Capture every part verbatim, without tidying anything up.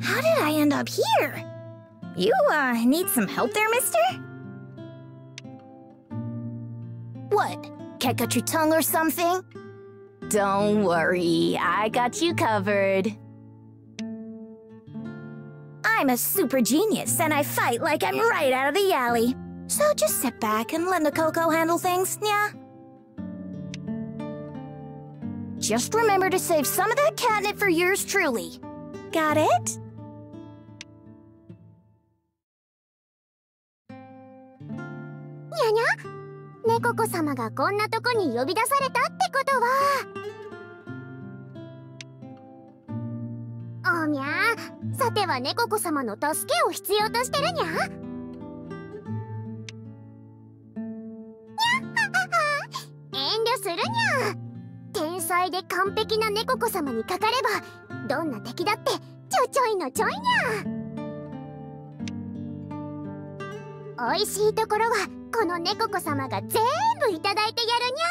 How did I end up here? You, uh, need some help there, mister? What? Can't cut your tongue or something? Don't worry, I got you covered. I'm a super genius, and I fight like I'm right out of the alley. So just sit back and let Necoco handle things, yeah? Just remember to save some of that catnip for yours truly. Got it? Nyanya? ネココ様がこんなとこに呼び出されたってことはおにゃー、さてはネココ様の助けを必要としてるにゃにゃはは遠慮するにゃ。天才で完璧なネココ様にかかればどんな敵だってちょちょいのちょいにゃ。おいしいところは このネココ様が全部いただいてやるにゃ。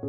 手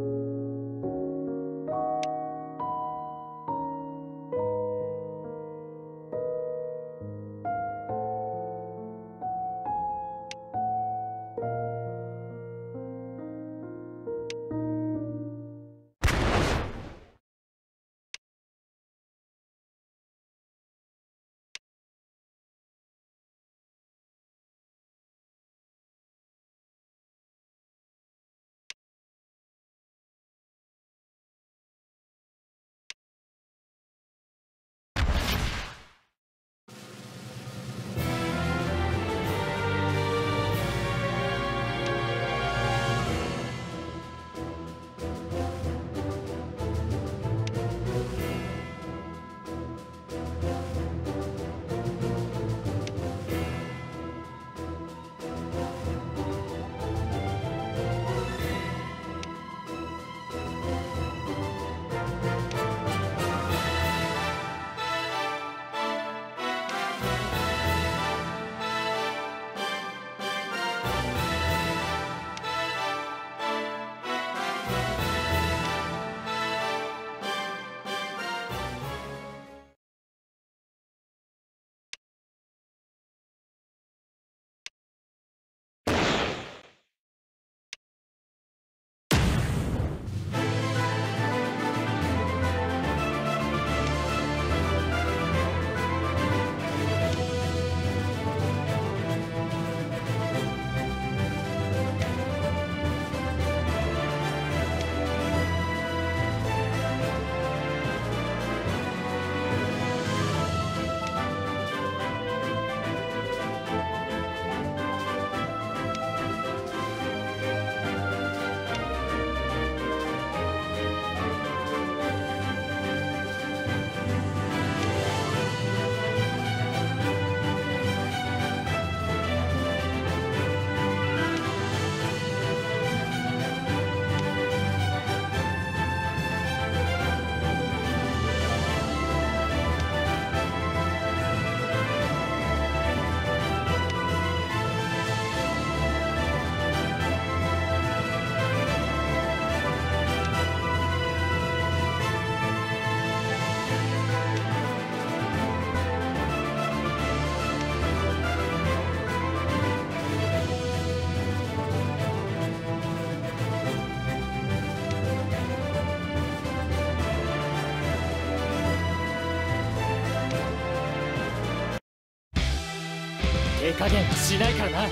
加減はしないからな。